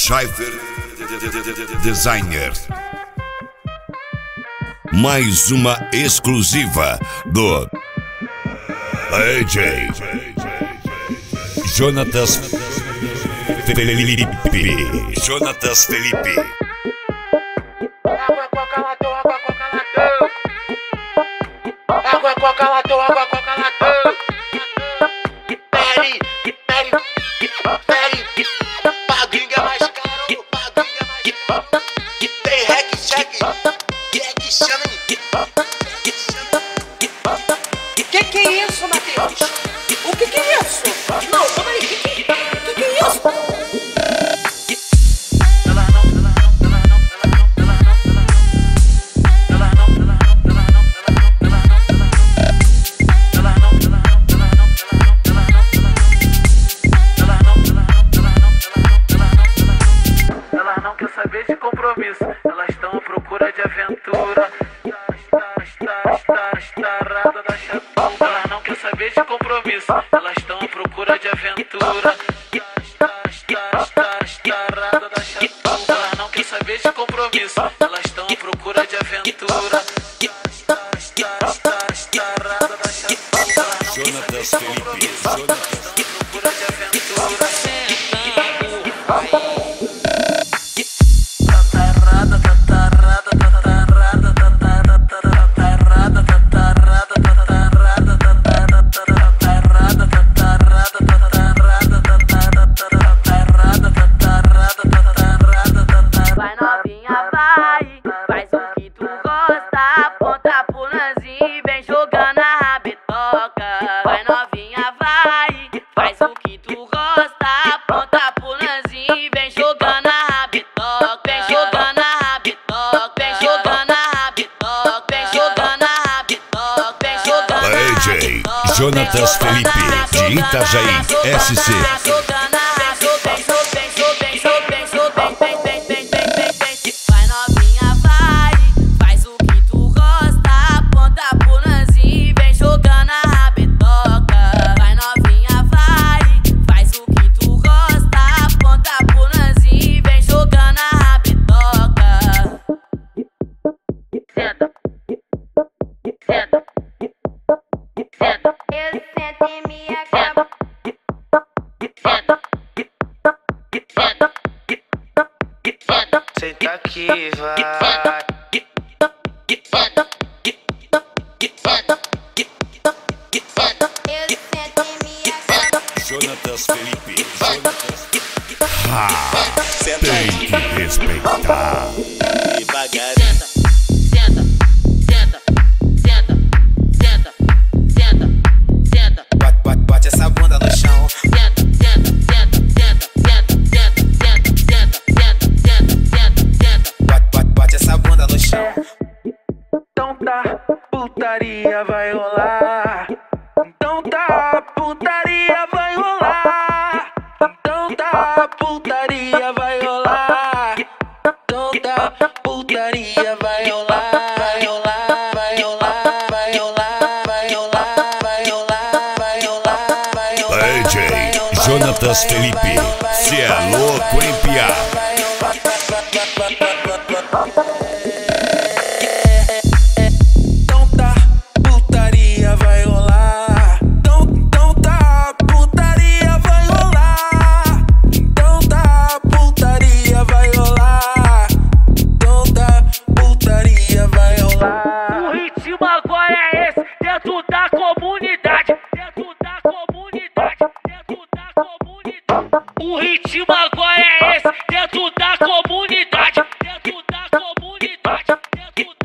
Schaefer Designer. Mais uma exclusiva do DJ Jonatas Felipe. Jonatas Felipe. Água coca latão, água coca latão. Paguinho é mais caro, paguinho é mais caro. Tem rec check, rec chame. Que é isso, Matheus? O que é isso? Não, calma aí, que é isso? Elas estão à procura de aventura. Estarada da chatão. Ela não quer saber de compromisso. Elas estão à procura de aventura. Estarada da chatão. Ela não quer saber de compromisso. Elas estão à procura de aventura. Estarada da chatão. Ela não quer saber de compromisso. Elas estão à procura de aventura. DJ Jonatas Felipe de Itajaí, SC. Vai novinha, vai, faz o que tu gosta, aponta pro Nanzinho e vem jogando a rabetoca. Vai novinha, vai, faz o que tu gosta, aponta pro Nanzinho e vem jogando a rabetoca. Senta, senta. Senta aqui, vai. Jonatas Felipe. Tem que respeitar. Devagar. Putaria vai rolar, então tá, putaria vai rolar, então tá, putaria vai rolar, então tá, putaria vai rolar, vai rolar, vai rolar, vai rolar, vai rolar, vai rolar, vai rolar, vai rolar. DJ Jonatas Felipe, cê é louco em piar. O ritmo agora é esse, dentro da comunidade, dentro da comunidade, dentro da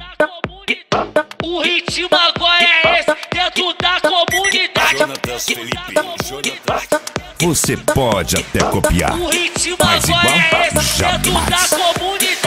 comunidade. O ritmo agora é esse, dentro da comunidade, Jonatas Felipe, Jonatas. Você pode até copiar, o ritmo mas igual, é esse, jamais. Dentro da comunidade.